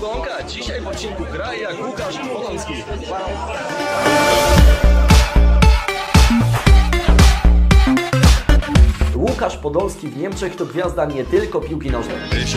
Gąka. Dzisiaj w odcinku Kraja kucharz Podolski. Łukasz Podolski w Niemczech to gwiazda nie tylko piłki nożnej.